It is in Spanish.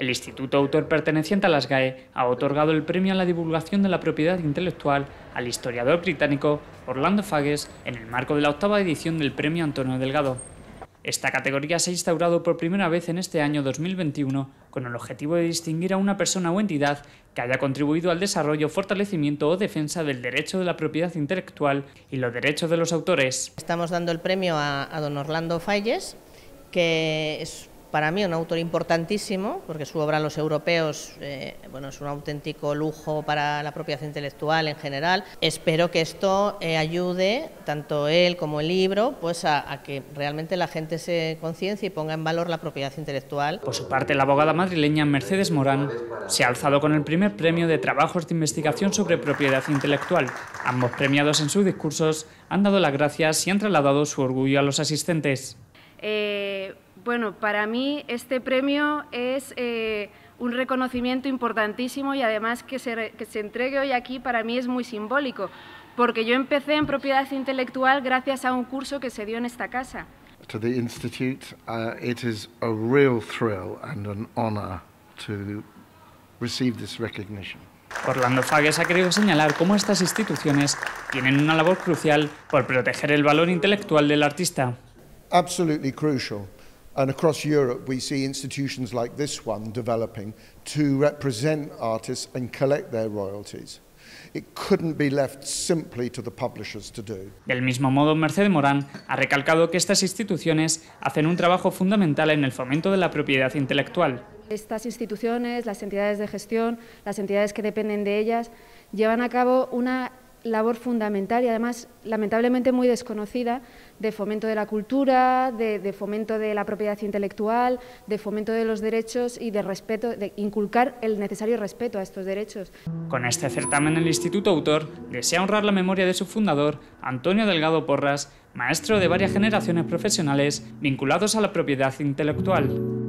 El Instituto Autor, perteneciente a la SGAE, ha otorgado el premio a la divulgación de la propiedad intelectual al historiador británico Orlando Figes en el marco de la 8ª edición del Premio Antonio Delgado. Esta categoría se ha instaurado por primera vez en este año 2021 con el objetivo de distinguir a una persona o entidad que haya contribuido al desarrollo, fortalecimiento o defensa del derecho de la propiedad intelectual y los derechos de los autores. Estamos dando el premio a don Orlando Figes, que es para mí un autor importantísimo, porque su obra Los europeos es un auténtico lujo para la propiedad intelectual en general. Espero que esto ayude, tanto él como el libro, pues a que realmente la gente se conciencie y ponga en valor la propiedad intelectual. Por su parte, la abogada madrileña Mercedes Morán se ha alzado con el primer premio de trabajos de investigación sobre propiedad intelectual. Ambos premiados en sus discursos han dado las gracias y han trasladado su orgullo a los asistentes. Bueno, para mí este premio es un reconocimiento importantísimo y además que se entregue hoy aquí para mí es muy simbólico, porque yo empecé en propiedad intelectual gracias a un curso que se dio en esta casa. To the Institute, it is a real thrill and an honor to receive this recognition. Orlando Figes ha querido señalar cómo estas instituciones tienen una labor crucial por proteger el valor intelectual del artista. Absolutely crucial. And across Europe we see institutions like this one developing to represent artists and collect their royalties. It couldn't be left simply to the publishers to do. Del mismo modo, Mercedes Morán ha recalcado que estas instituciones hacen un trabajo fundamental en el fomento de la propiedad intelectual. Estas instituciones, las entidades de gestión, las entidades que dependen de ellas, llevan a cabo una labor fundamental y además lamentablemente muy desconocida, de fomento de la cultura, de fomento de la propiedad intelectual, de fomento de los derechos y de respeto, de inculcar el necesario respeto a estos derechos. Con este certamen el Instituto Autor desea honrar la memoria de su fundador, Antonio Delgado Porras, maestro de varias generaciones profesionales vinculados a la propiedad intelectual.